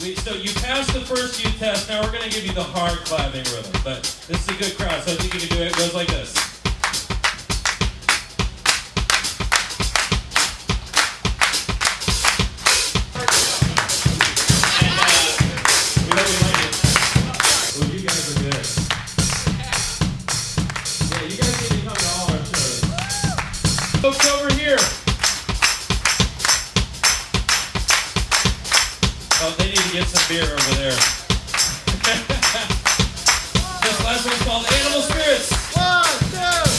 So you passed the first few tests. Now we're going to give you the hard clapping rhythm. But this is a good crowd, so I think you can do it. It goes like this. Folks over here. Oh, they need to get some beer over there. This last one's called Animal Spirits. 1, 2, 3.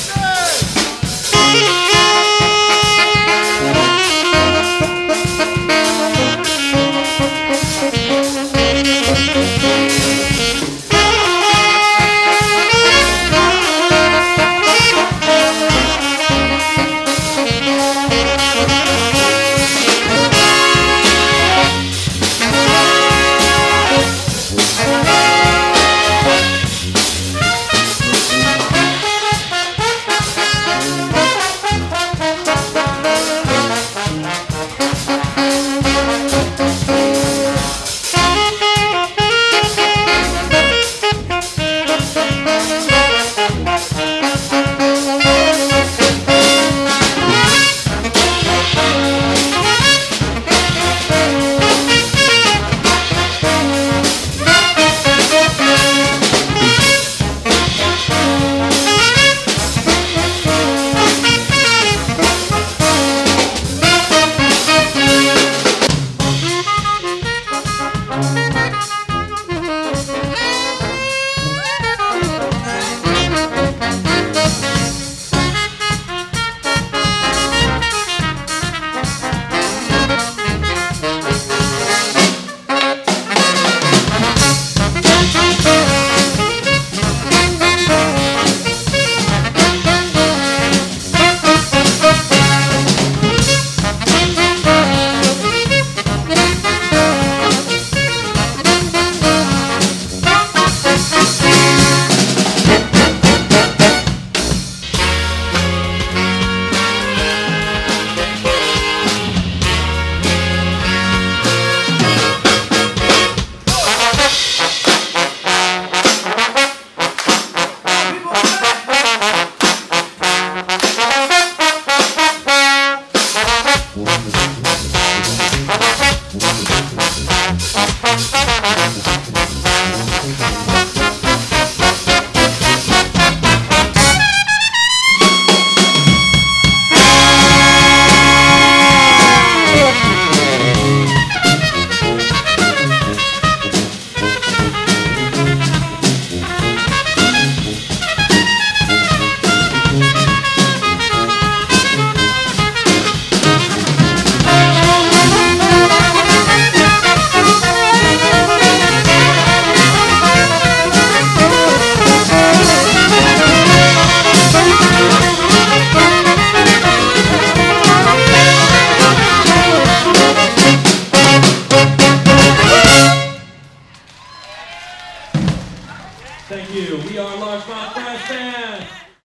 Thank you. We are Largemouth Brass Band.